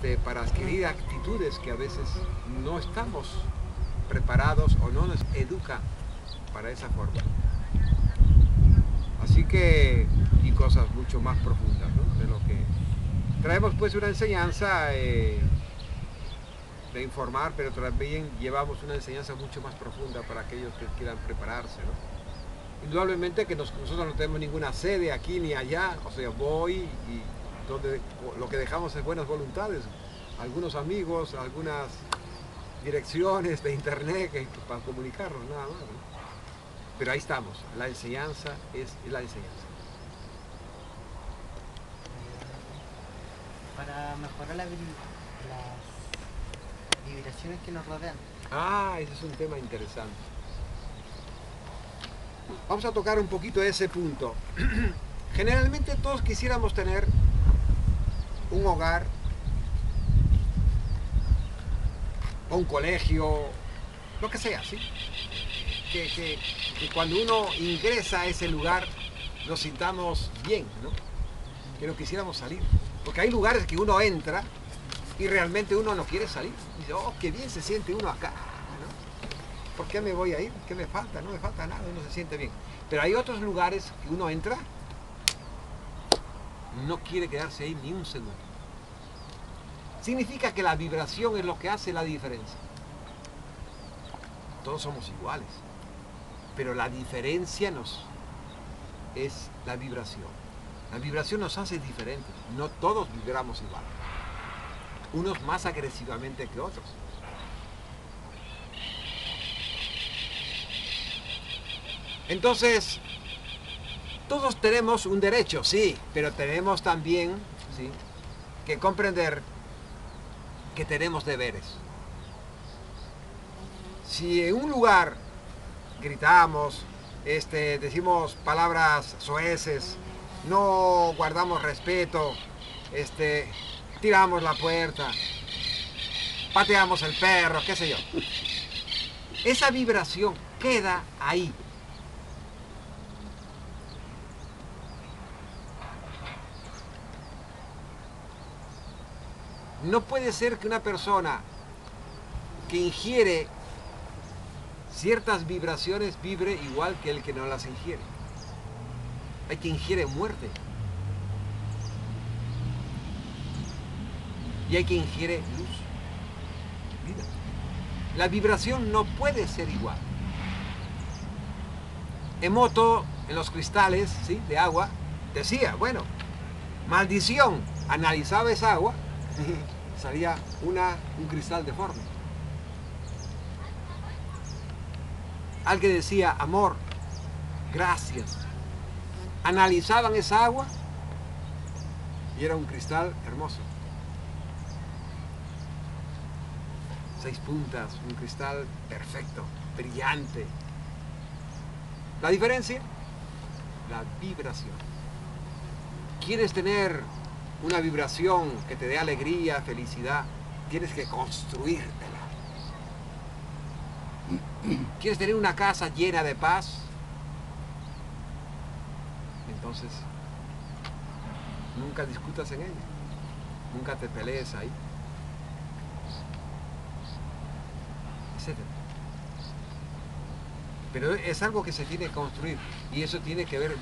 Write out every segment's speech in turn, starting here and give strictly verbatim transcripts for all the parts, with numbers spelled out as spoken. este, para adquirir actitudes que a veces no estamos preparados o no nos educa para esa forma. Así que, y cosas mucho más profundas, ¿no? De lo que traemos pues una enseñanza eh, de informar, pero también llevamos una enseñanza mucho más profunda para aquellos que quieran prepararse, ¿no? Indudablemente que nos, nosotros no tenemos ninguna sede aquí ni allá, o sea, voy y donde lo que dejamos es buenas voluntades, algunos amigos, algunas direcciones de internet que, para comunicarnos, nada más, ¿no? Pero ahí estamos, la enseñanza es la enseñanza. Para mejorar la, las vibraciones que nos rodean. Ah, ese es un tema interesante. Vamos a tocar un poquito ese punto. Generalmente todos quisiéramos tener un hogar, o un colegio, lo que sea, ¿sí? Que, que, que cuando uno ingresa a ese lugar nos sintamos bien, ¿no? Que no quisiéramos salir, porque hay lugares que uno entra y realmente uno no quiere salir. Y dice, oh, qué bien se siente uno acá, ¿no? ¿Por qué me voy a ir? ¿Qué me falta? No me falta nada, uno se siente bien. Pero hay otros lugares que uno entra, no quiere quedarse ahí ni un segundo. Significa que la vibración es lo que hace la diferencia. Todos somos iguales, pero la diferencia nos es la vibración. La vibración nos hace diferentes, no todos vibramos igual, unos más agresivamente que otros. Entonces, todos tenemos un derecho, sí, pero tenemos también, ¿sí?, que comprender que tenemos deberes. Si en un lugar gritamos, este, decimos palabras soeces, no guardamos respeto, este, tiramos la puerta, pateamos el perro, qué sé yo. Esa vibración queda ahí. No puede ser que una persona que ingiere ciertas vibraciones vibre igual que el que no las ingiere. Hay quien ingiere muerte. Y hay quien ingiere luz, vida. La vibración no puede ser igual. Emoto, en los cristales, ¿sí?, de agua, decía, bueno, maldición, analizaba esa agua, salía una, un cristal deforme. Alguien decía, amor, gracias. Analizaban esa agua y era un cristal hermoso. Seis puntas, un cristal perfecto, brillante. ¿La diferencia? La vibración. ¿Quieres tener una vibración que te dé alegría, felicidad? Tienes que construírtela. ¿Quieres tener una casa llena de paz? Entonces, nunca discutas en ella, nunca te pelees ahí, etcétera. Pero es algo que se tiene que construir y eso tiene que ver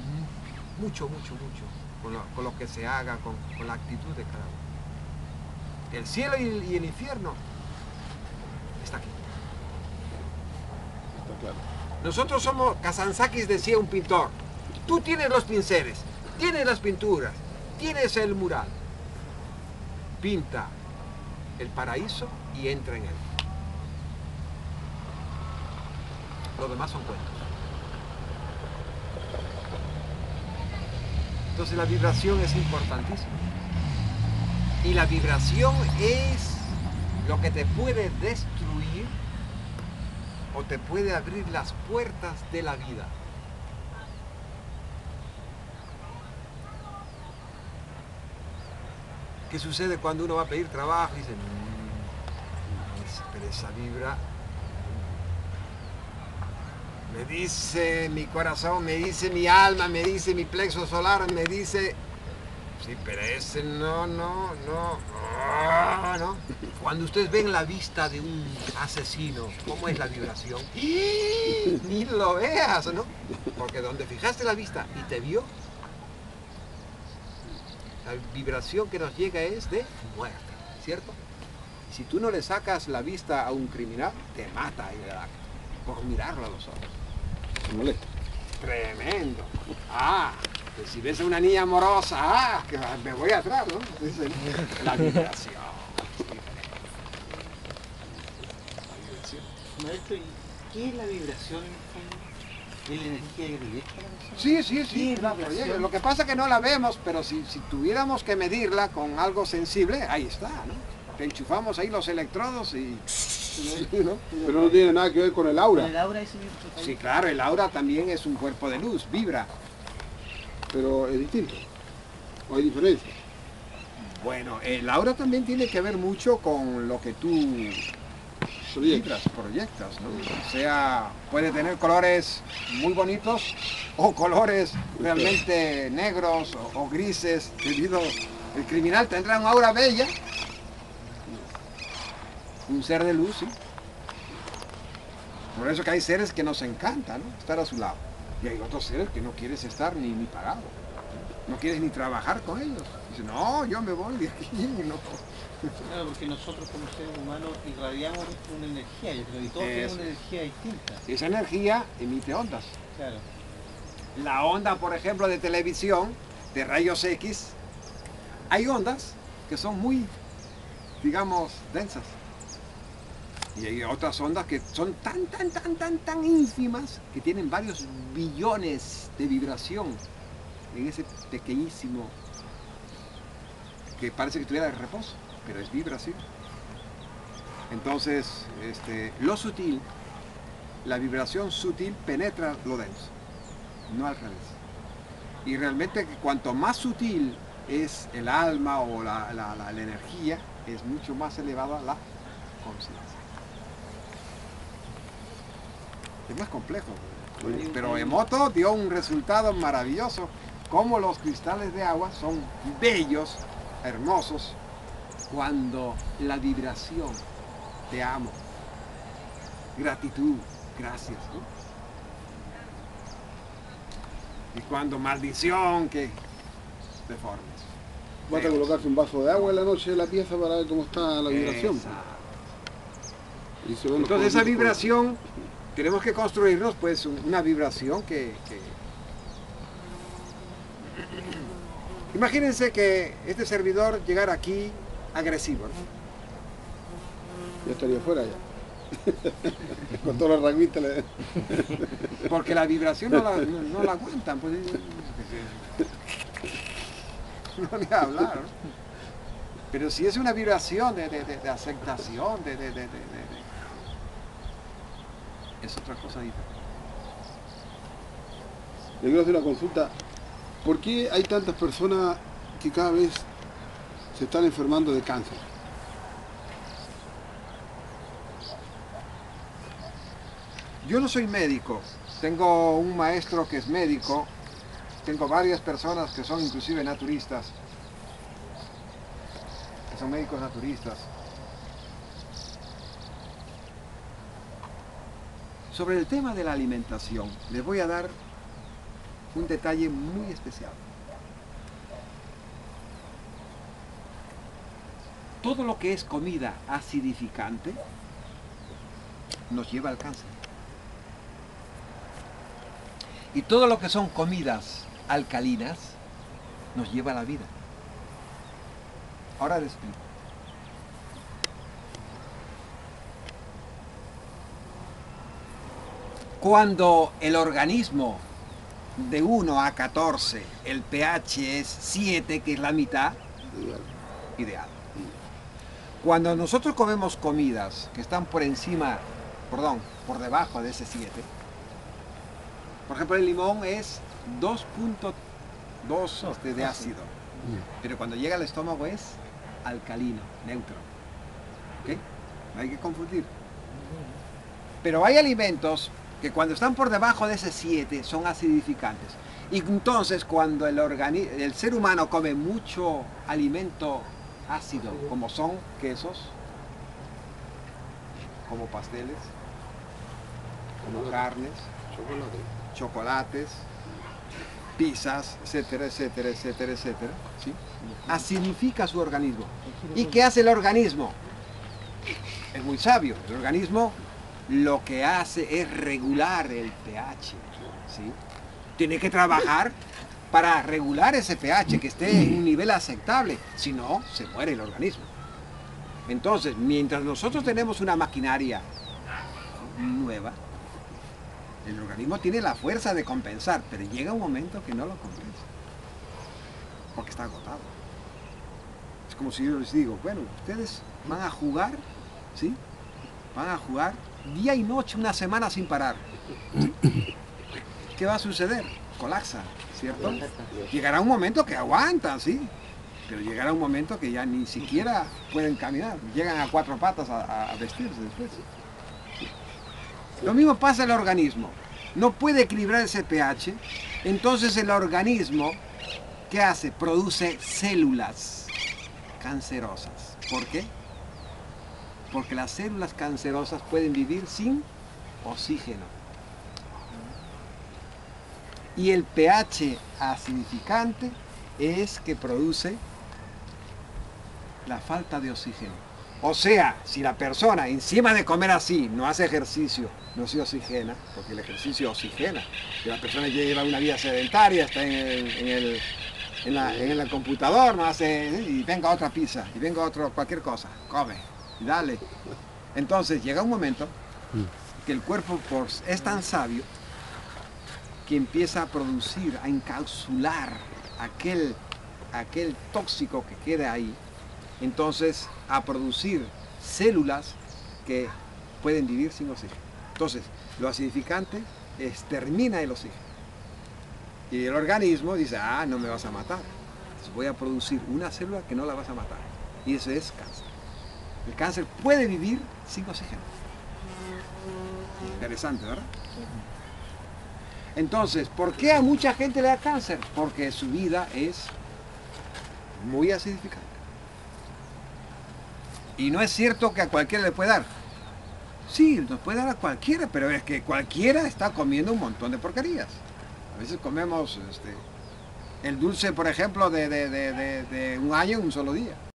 mucho, mucho, mucho con lo, con lo que se haga, con, con la actitud de cada uno. El cielo y el, y el infierno está aquí. Claro. Nosotros somos, Kazantzakis decía, un pintor. Tú tienes los pinceles, tienes las pinturas, tienes el mural. Pinta el paraíso y entra en él. Lo demás son cuentos. Entonces la vibración es importantísima. Y la vibración es lo que te puede destruir o te puede abrir las puertas de la vida. ¿Qué sucede cuando uno va a pedir trabajo y dice, mmm, pero esa vibra me dice mi corazón, me dice mi alma, me dice mi plexo solar, me dice, sí, pero ese no, no, no, oh, Cuando ustedes ven la vista de un asesino, ¿cómo es la vibración? ¡Y! Ni lo veas, ¿no? Porque donde fijaste la vista y te vio, la vibración que nos llega es de muerte, ¿cierto? Y si tú no le sacas la vista a un criminal, te mata en el acto, por mirarlo a los ojos. Tremendo. Ah, pues si ves a una niña amorosa, ah, que me voy atrás, ¿no? La vibración. Maestro, ¿y qué es la vibración? ¿Es la energía directa? Sí, sí, sí. La vibración? Lo que pasa es que no la vemos, pero si, si tuviéramos que medirla con algo sensible, ahí está, ¿no? Te enchufamos ahí los electrodos y... ¿no? Pero no tiene nada que ver con el aura. ¿El aura es el... Sí, claro, el aura también es un cuerpo de luz, vibra. Pero es distinto. ¿O hay diferencia? Bueno, el aura también tiene que ver mucho con lo que tú... Proyectas, proyectas, ¿no? O sea, puede tener colores muy bonitos o colores realmente negros o, o grises, debido... El criminal tendrá una aura bella, un ser de luz, ¿sí? Por eso que hay seres que nos encanta, ¿no? Estar a su lado. Y hay otros seres que no quieres estar ni, ni pagado, no quieres ni trabajar con ellos. Dice, no, yo me voy de aquí, no. Claro, porque nosotros como seres humanos irradiamos una energía, yo creo, y todos tenemos una energía distinta. Esa energía emite ondas. Claro. La onda, por ejemplo, de televisión, de rayos X, hay ondas que son muy, digamos, densas. Y hay otras ondas que son tan, tan, tan, tan, tan ínfimas que tienen varios billones de vibración en ese pequeñísimo que parece que tuviera reposo. Pero es vibración. Entonces, este, lo sutil, la vibración sutil penetra lo denso, no al revés. Y realmente cuanto más sutil es el alma o la, la, la, la energía, es mucho más elevada la conciencia. Es más complejo. Pero Emoto dio un resultado maravilloso, como los cristales de agua son bellos, hermosos, cuando la vibración, te amo, gratitud, gracias, ¿no? Y cuando maldición, que deformes. Vas a colocarse un vaso de agua en la noche de la pieza para ver cómo está la vibración. Exacto. Y se ven. Entonces esa vibración, tenemos que construirnos pues una vibración que... que... Imagínense que este servidor llegara aquí agresivo, ¿no? Yo estaría fuera ya. Con todos los ranguitas le... Porque la vibración no la, no, no la aguantan, pues... No ni hablar, ¿no? Pero si es una vibración de, de, de, de aceptación, de, de, de, de, de... es otra cosa diferente. Yo quiero hacer una consulta. ¿Por qué hay tantas personas que cada vez se están enfermando de cáncer? Yo no soy médico, tengo un maestro que es médico, tengo varias personas que son inclusive naturistas, que son médicos naturistas. Sobre el tema de la alimentación, les voy a dar un detalle muy especial. Todo lo que es comida acidificante nos lleva al cáncer. Y todo lo que son comidas alcalinas nos lleva a la vida. Ahora les explico. Cuando el organismo de uno a catorce, el pH es siete, que es la mitad, ideal. Cuando nosotros comemos comidas que están por encima, perdón, por debajo de ese siete, por ejemplo el limón es dos punto dos este, de ácido, pero cuando llega al estómago es alcalino, neutro. ¿Okay? No hay que confundir. Pero hay alimentos que cuando están por debajo de ese siete son acidificantes. Y entonces cuando el, el ser humano come mucho alimento ácido, como son quesos, como pasteles, como carnes, chocolate, chocolates, pizzas, etcétera, etcétera, etcétera, etcétera. ¿Sí? Acidifica su organismo. ¿Y qué hace el organismo? Es muy sabio. El organismo lo que hace es regular el pH. ¿Sí? Tiene que trabajar para regular ese pH, que esté en un nivel aceptable. Si no, se muere el organismo. Entonces, mientras nosotros tenemos una maquinaria nueva, el organismo tiene la fuerza de compensar, pero llega un momento que no lo compensa, porque está agotado. Es como si yo les digo, bueno, ustedes van a jugar, ¿sí? Van a jugar día y noche, una semana sin parar. ¿Sí? ¿Qué va a suceder? Colapsa, ¿cierto? Llegará un momento que aguantan, ¿sí? Pero llegará un momento que ya ni siquiera pueden caminar, llegan a cuatro patas a, a vestirse después. Lo mismo pasa al organismo, no puede equilibrar ese pH, entonces el organismo, ¿qué hace? Produce células cancerosas. ¿Por qué? Porque las células cancerosas pueden vivir sin oxígeno. Y el pH acidificante es que produce la falta de oxígeno. O sea, si la persona, encima de comer así, no hace ejercicio, no se oxigena, porque el ejercicio oxigena, que la persona lleva una vida sedentaria, está en el, en el, en la, en el computador, no hace, y venga otra pizza, y venga otro, cualquier cosa, come, y dale. Entonces llega un momento que el cuerpo por, es tan sabio que empieza a producir, a encapsular aquel, aquel tóxico que queda ahí. Entonces, a producir células que pueden vivir sin oxígeno. Entonces, lo acidificante extermina el oxígeno. Y el organismo dice, ah, no me vas a matar. Entonces, voy a producir una célula que no la vas a matar. Y eso es cáncer. El cáncer puede vivir sin oxígeno. Interesante, ¿verdad? Entonces, ¿por qué a mucha gente le da cáncer? Porque su vida es muy acidificante. Y no es cierto que a cualquiera le puede dar. Sí, nos puede dar a cualquiera, pero es que cualquiera está comiendo un montón de porquerías. A veces comemos este, el dulce, por ejemplo, de, de, de, de, de un año en un solo día.